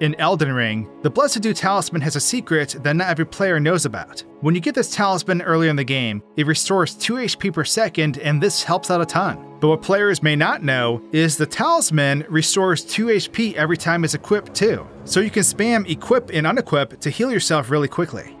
In Elden Ring, the Blessed Dew Talisman has a secret that not every player knows about. When you get this talisman early in the game, it restores 2 HP per second, and this helps out a ton. But what players may not know is the talisman restores 2 HP every time it's equipped too, so you can spam equip and unequip to heal yourself really quickly.